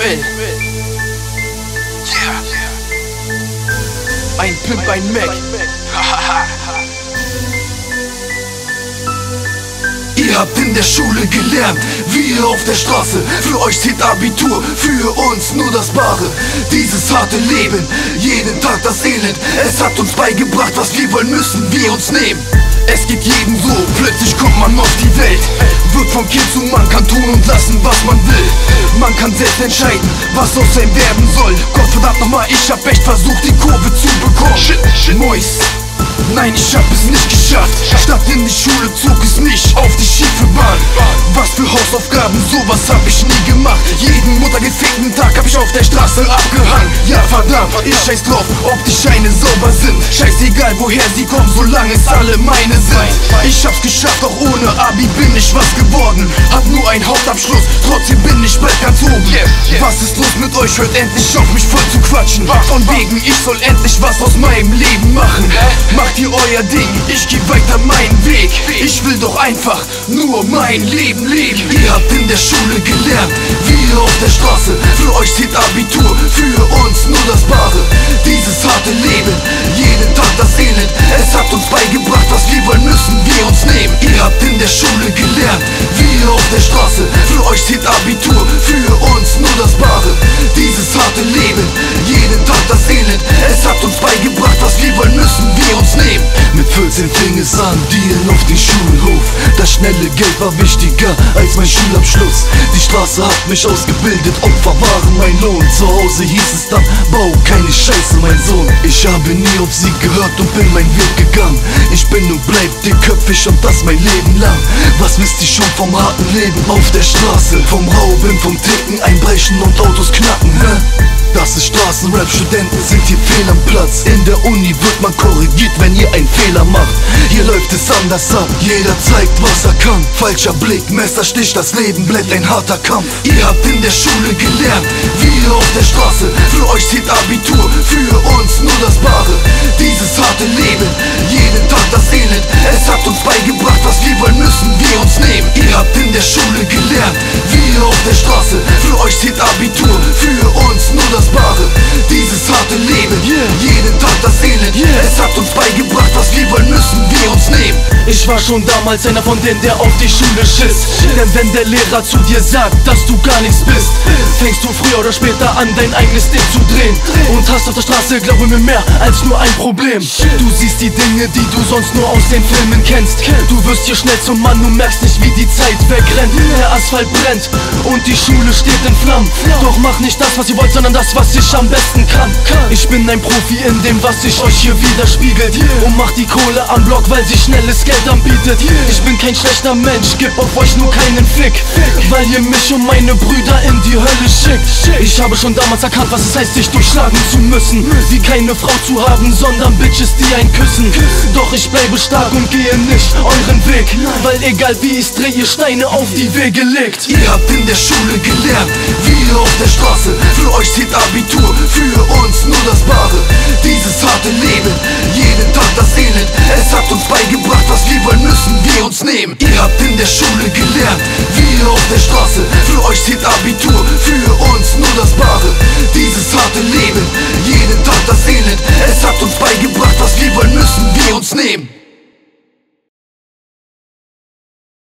will. Yeah. Ein Pimp, ein Mac. Ihr habt in der Schule gelernt, wie ihr auf der Straße. Für euch zählt Abitur, für uns nur das Bare. Dieses harte Leben, jeden Tag das Elend. Es hat uns beigebracht, was wir wollen, müssen wir uns nehmen. Es geht jedem so, plötzlich kommt man auf die Welt. Wird vom Kind zu Mann, kann tun und lassen, was man will. Man kann selbst entscheiden, was aus einem werden soll. Gottverdammt nochmal, ich hab echt versucht, die Kurve zu bekommen. Mois, nein, ich hab es nicht geschafft. Statt in die Schule zog es mich auf die schiefe Bahn. Was für Hausaufgaben, sowas hab ich nie gemacht. Jeden muttergefickten Tag hab ich auf der Straße abgehangen. Ja verdammt, ich scheiß drauf, ob die Scheine sauber sind. Scheißegal woher sie kommen, solange es alle meine sind. Ich hab's geschafft, auch ohne Abi bin ich was geworden. Hab nur einen Hauptabschluss, trotzdem bin ich bald ganz oben. Was ist los mit euch, hört endlich auf mich voll zu quatschen. Von wegen, ich soll endlich was aus meinem Leben machen. Macht ihr euer Ding, ich geh weiter meinen Weg. Ich will doch einfach nur mein Leben leben. Ihr habt in der Schule gelernt, wir auf der Straße. Für euch zählt Abitur, für uns nur das Bare. Dieses harte Leben, jeden Tag das Elend. Es hat uns beigebracht, was wir wollen, müssen wir uns nehmen. Ihr habt in der Schule gelernt, wir auf der Straße. Für euch zählt Abitur, für uns nur das Bare. Dieses harte Leben, jeden Tag das Elend. Es hat uns beigebracht, was wir wollen, müssen wir uns nehmen. Mit 14 fing es an, Dealen auf den Schulhof. Das schnelle Geld war wichtiger als mein Schulabschluss. Die Straße hat mich ausgebildet, Opfer waren mein Lohn. Zu Hause hieß es dann, bau keine Scheiße, mein Sohn. Ich habe nie auf sie gehört und bin meinen Weg gegangen. Ich bin und bleib dickköpfig und das mein Leben lang. Was wisst ihr schon vom harten Leben auf der Straße? Vom Rauben, vom Ticken, Einbrechen und Autos knacken, hä? Das ist Straßenrap, Studenten sind hier fehl am Platz. In der Uni wird man korrigiert, wenn ihr einen Fehler macht. Hier läuft es anders ab, jeder zeigt, was er kann. Falscher Blick, Messerstich, das Leben bleibt ein harter Kampf. Ihr habt in der Schule gelernt, wir auf der Straße. Für euch zählt Abitur, für uns nur das Bare. Dieses harte Leben, jeden Tag das Elend. Es hat uns beigebracht, was wir wollen, müssen wir uns nehmen. Ihr habt in der Schule gelernt, wir auf der Straße. Für euch zählt Abitur, für uns nur das Bare. Dieses harte Leben, jeden Tag das Elend. Es hat uns beigebracht, was wir wollen, müssen wir uns nehmen. Ich war schon damals einer von denen, der auf die Schule schiss. Denn wenn der Lehrer zu dir sagt, dass du gar nichts bist, fängst du früher oder später an, dein eigenes Ding zu drehen. Und hast auf der Straße, glaube mir, mehr als nur ein Problem. Du siehst die Dinge, die du sonst nur aus den Filmen kennst. Du wirst hier schnell zum Mann, du merkst nicht, wie die Zeit wegrennt. Der Asphalt brennt und die Schule steht in Flammen. Doch mach nicht das, was ihr wollt, sondern das, was ich am besten kann. Ich bin ein Profi in dem, was ich euch hier widerspiegelt. Und mach die Kohle am Block, weil sie schnelles Geld anbietet. Ich bin kein schlechter Mensch, gib auf euch nur keinen Fick, weil ihr mich und meine Brüder in die Hölle schickt. Ich habe schon damals erkannt, was es heißt, sich durchschlagen zu müssen. Wie keine Frau zu haben, sondern Bitches, die einen küssen. Doch ich bleibe stark und gehe nicht euren Weg, weil egal wie ich's dreh, ihr Steine auf die Wege legt. Ihr habt in der Schule gelernt, wir auf der Straße. Für euch zählt Abitur, für uns nur das Bare. Dieses harte Leben, jeden Tag das Elend. Es hat uns beigebracht, was wir wollen, müssen wir uns nehmen. Ihr habt in der Schule